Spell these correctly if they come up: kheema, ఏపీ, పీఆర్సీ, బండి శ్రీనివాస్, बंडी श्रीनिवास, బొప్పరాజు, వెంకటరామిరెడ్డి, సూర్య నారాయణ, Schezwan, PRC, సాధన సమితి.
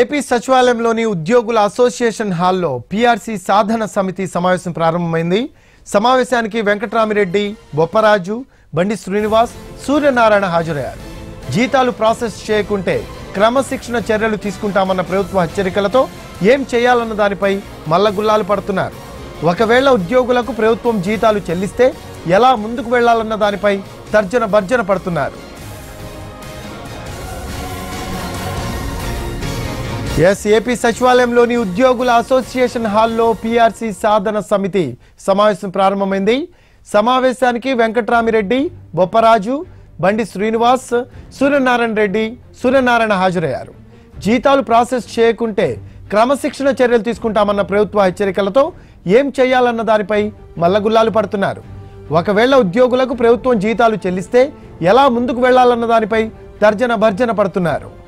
ఏపీ సచివాలయంలోని ఉద్యోగుల అసోసియేషన్ హాల్లో పీఆర్సీ సాధన సమితి సమావేశం ప్రారంభమైంది। సమావేశానికి వెంకటరామిరెడ్డి, బొప్పరాజు, బండి శ్రీనివాస్, సూర్య నారాయణ హాజరయ్యారు। జీతాలు ప్రాసెస్ చేయకుంటే క్రమశిక్షణ చర్యలు తీసుకుంటామన్న ప్రభుత్వ హెచ్చరికలతో ఏం చేయాలన్న దానిపై మల్లగుల్లాలు పడుతున్నారు। ఒకవేళ ఉద్యోగులకు ప్రభుత్వం జీతాలు చెల్లిస్తే ఎలా ముందుకు వెళ్లాలన్న దానిపై తర్జన భర్జన పడుతున్నారు। एपी सचिवालय उद्योगुल असोसिएशन हाल्लो पीआरसी साधन समिति समावेशं प्रारंभमैंदी। समावेशानिकी वेंकटरामिरेड्डी, बोप्पराजु, बंडी श्रीनिवास, सूर्यनारायण हाजरయ్యారు। जीतालु प्रासेस चेयकुंटे क्रमशिक्षण चर्यलु तीसुकुंटामन्न प्रभुत्व हेच्चरिकलतो एं चेयालन्न दानिपै मल्लगुल्लालु पडुतुन्नारु। ओकवेळ उद्योगुलकु प्रभुत्वं जीतालु चेल्लिस्ते एला मुंदुकु वेळ्ळालन्न दानिपै तर्जन भर्जन पडुतुन्नारु।